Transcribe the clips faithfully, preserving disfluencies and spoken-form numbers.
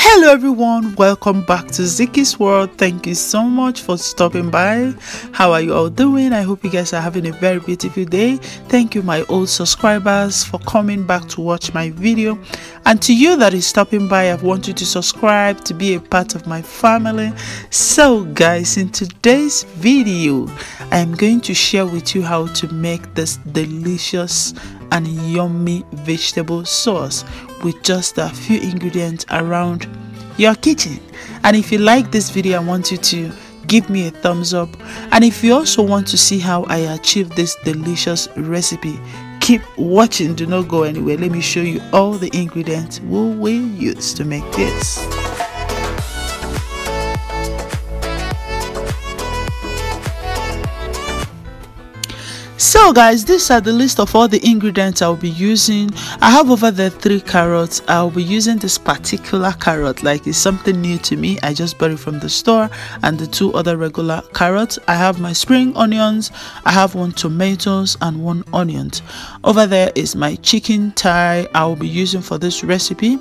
Hello everyone, welcome back to Ziki's World. Thank you so much for stopping by. How are you all doing? I hope you guys are having a very beautiful day. Thank you my old subscribers for coming back to watch my video, and to you that is stopping by, I want you to subscribe to be a part of my family. So guys, in today's video I am going to share with you how to make this delicious and yummy vegetable sauce with just a few ingredients around your kitchen. And if you like this video, I want you to give me a thumbs up, and if you also want to see how I achieve this delicious recipe, keep watching, do not go anywhere. Let me show you all the ingredients we use to make this. So guys, these are the list of all the ingredients I'll be using. I have over there three carrots. I'll be using this particular carrot, like it's something new to me. I just bought it from the store, and the two other regular carrots. I have my spring onions, I have one tomatoes and one onion. Over there is my chicken thigh I'll be using for this recipe.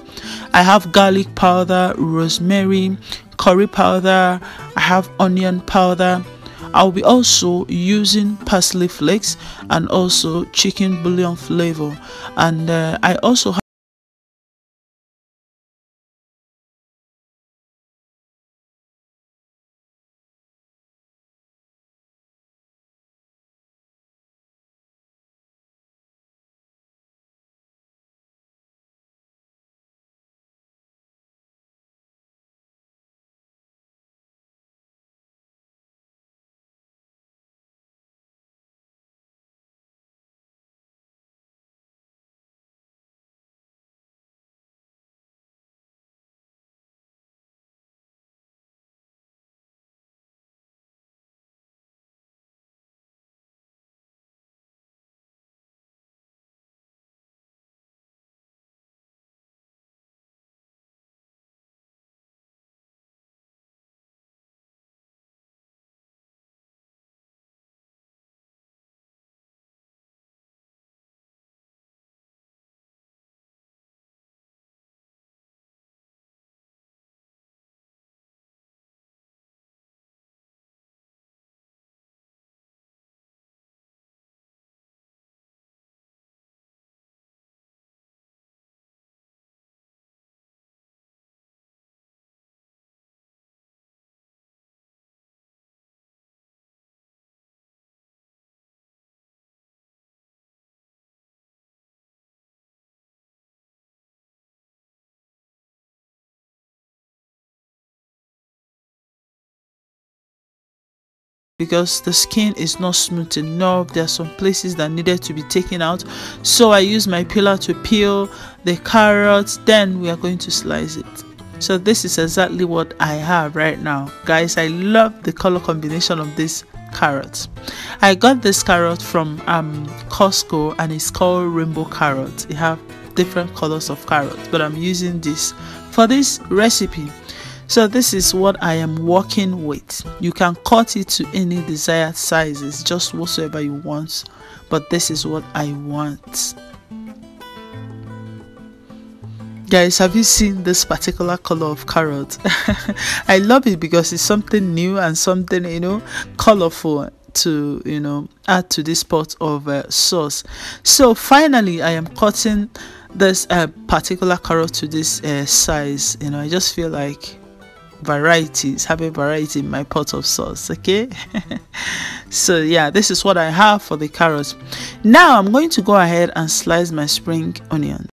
I have garlic powder, rosemary, curry powder, I have onion powder. I'll be also using parsley flakes and also chicken bouillon flavor, and uh, I also have because the skin is not smooth enough, there are some places that needed to be taken out, so I use my peeler to peel the carrots, then we are going to slice it. So this is exactly what I have right now. Guys, I love the color combination of this carrot. I got this carrot from um, Costco, and it's called Rainbow Carrot. It have different colors of carrots, but I'm using this for this recipe. So this is what I am working with. You can cut it to any desired sizes, just whatsoever you want, but this is what I want. Guys, have you seen this particular color of carrot? I love it because it's something new and something, you know, colorful to, you know, add to this pot of uh, sauce. So finally I am cutting this uh, particular carrot to this uh, size. You know, I just feel like varieties, having variety in my pot of sauce. Okay. So yeah, this is what I have for the carrots. Now I'm going to go ahead and slice my spring onion.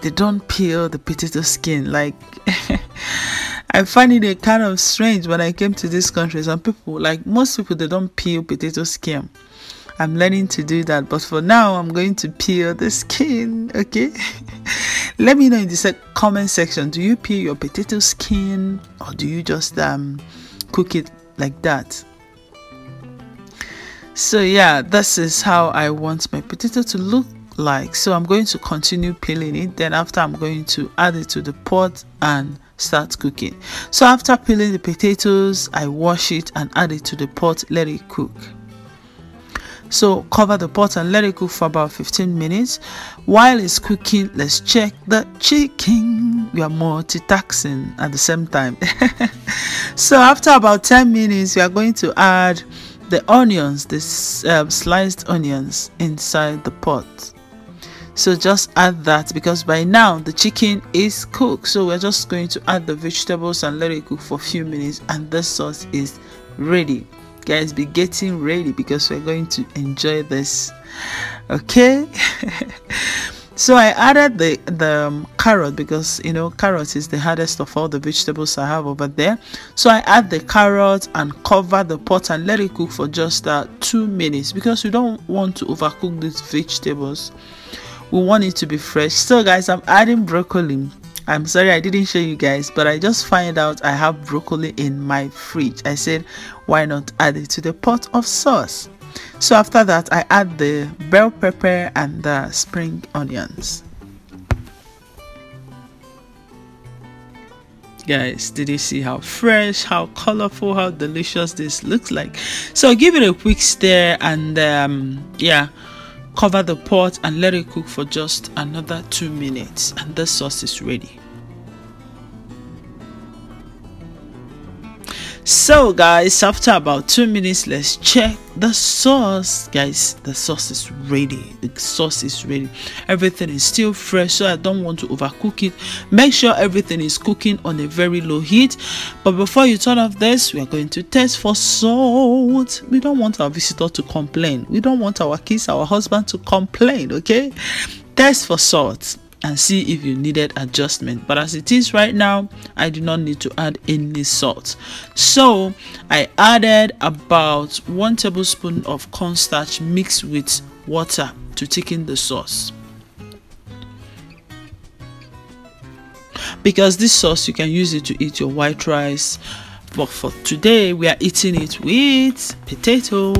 if they don't peel the potato skin. Like, I find it a kind of strange when I came to this country. Some people, like most people, they don't peel potato skin. I'm learning to do that, but for now I'm going to peel the skin, okay? Let me know in the comment section, do you peel your potato skin or do you just um cook it like that? So yeah, this is how I want my potato to look like. So I'm going to continue peeling it, then after I'm going to add it to the pot and start cooking. So after peeling the potatoes, I wash it and add it to the pot, let it cook. So cover the pot and let it cook for about fifteen minutes. While it's cooking, let's check the chicken. We are multitasking at the same time. So after about ten minutes, we are going to add the onions, this uh, sliced onions inside the pot. So just add that, because by now the chicken is cooked. So we're just going to add the vegetables and let it cook for a few minutes, and the sauce is ready. Guys, be getting ready because we're going to enjoy this, okay? So I added the the um, carrot, because you know carrot is the hardest of all the vegetables I have over there. So I add the carrot and cover the pot and let it cook for just uh, two minutes, because we don't want to overcook these vegetables, we want it to be fresh. So guys, I'm adding broccoli. I'm sorry I didn't show you guys, but I just find out I have broccoli in my fridge. I said, why not add it to the pot of sauce? So after that, I add the bell pepper and the spring onions. Guys, did you see how fresh, how colorful, how delicious this looks like? So give it a quick stir and um, yeah, cover the pot and let it cook for just another two minutes, and the sauce is ready. So guys, after about two minutes, let's check the sauce. Guys, the sauce is ready. The sauce is ready. Everything is still fresh, so I don't want to overcook it. Make sure everything is cooking on a very low heat. But before you turn off this, we are going to test for salt. We don't want our visitor to complain. We don't want our kids, our husband to complain, okay? Test for salt and see if you needed adjustment. But as it is right now, I do not need to add any salt. So I added about one tablespoon of cornstarch mixed with water to thicken the sauce, because this sauce you can use it to eat your white rice, but for today we are eating it with potato.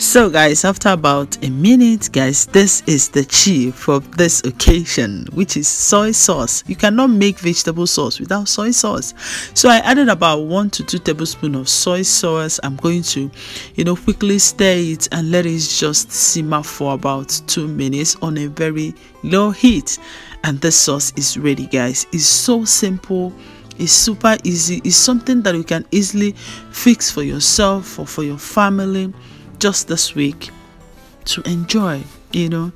So guys, after about a minute, guys, this is the chi for this occasion, which is soy sauce. You cannot make vegetable sauce without soy sauce. So I added about one to two tablespoons of soy sauce. I'm going to, you know, quickly stir it and let it just simmer for about two minutes on a very low heat, and the sauce is ready, guys. It's so simple. It's super easy. It's something that you can easily fix for yourself or for your family just this week to enjoy, you know.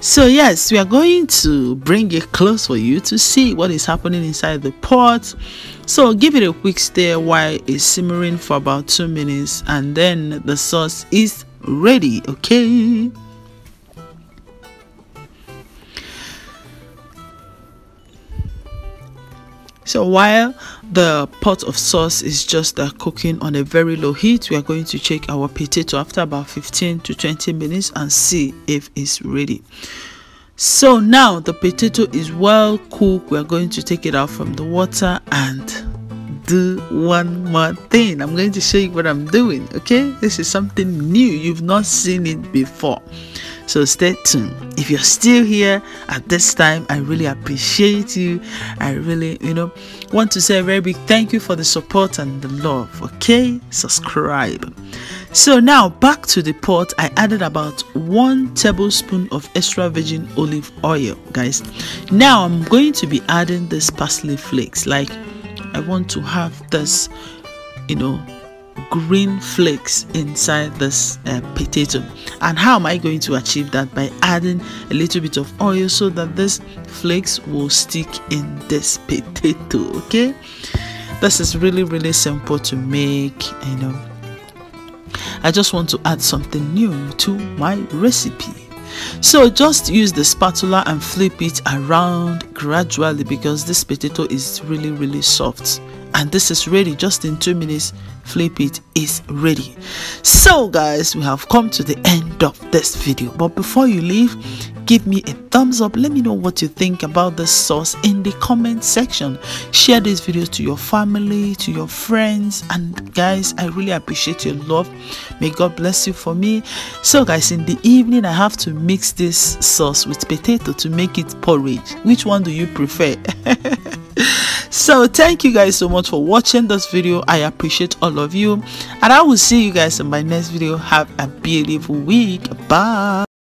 So yes, we are going to bring it close for you to see what is happening inside the pot. So give it a quick stir while it's simmering for about two minutes, and then the sauce is ready, okay? So while the pot of sauce is just uh, cooking on a very low heat, we are going to check our potato after about fifteen to twenty minutes and see if it's ready. So now the potato is well cooked. We are going to take it out from the water and do one more thing. I'm going to show you what I'm doing, okay? This is something new. You've not seen it before. So stay tuned. If you're still here at this time, I really appreciate you. I really, you know, want to say a very big thank you for the support and the love, okay? Subscribe. So now back to the pot, I added about one tablespoon of extra virgin olive oil, guys. Now I'm going to be adding this parsley flakes. Like, I want to have this, you know, green flakes inside this uh, potato. And how am I going to achieve that? By adding a little bit of oil so that these flakes will stick in this potato, okay? This is really really simple to make, you know. I just want to add something new to my recipe. So just use the spatula and flip it around gradually, because this potato is really really soft. And this is ready. Just in two minutes, flip it, is ready. So guys, we have come to the end of this video, but before you leave, give me a thumbs up. Let me know what you think about this sauce in the comment section. Share these videos to your family, to your friends, and guys, I really appreciate your love. May God bless you for me. So guys, in the evening I have to mix this sauce with potato to make it porridge. Which one do you prefer? So thank you guys so much for watching this video. I appreciate all of you, and I will see you guys in my next video. Have a beautiful week. Bye.